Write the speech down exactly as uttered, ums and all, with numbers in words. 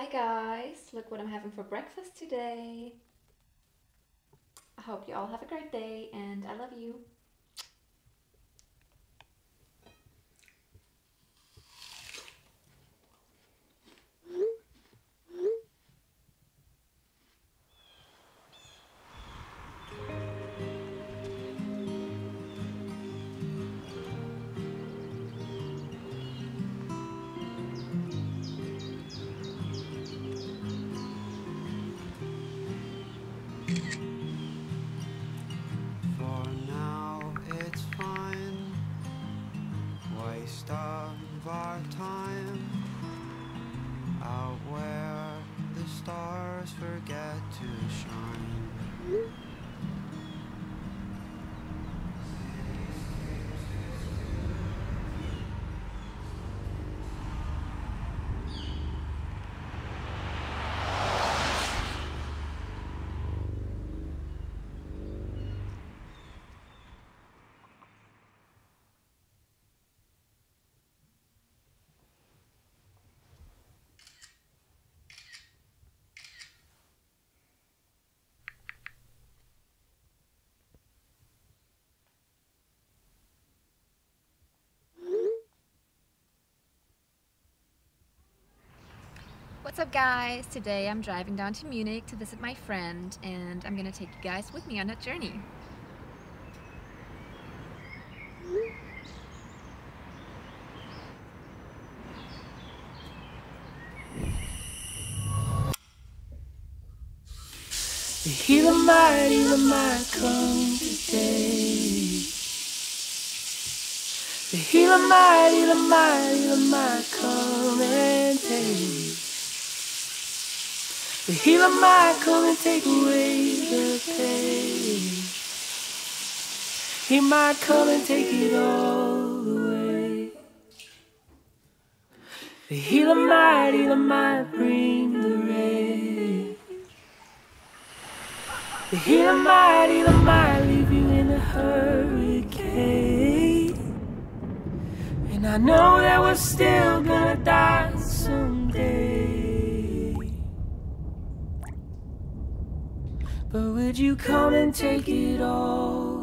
Hi guys, look what I'm having for breakfast today. I hope you all have a great day and I love you. What's up guys? Today I'm driving down to Munich to visit my friend and I'm gonna take you guys with me on that journey. The hero mighty will might come today. The hero mighty will mighty will might come and take. The healer might come and take away the pain. He might come and take it all away. The healer might, healer might bring the rain. The healer might, healer might leave you in a hurricane. And I know that we're still gonna die someday. But would you come and take it all?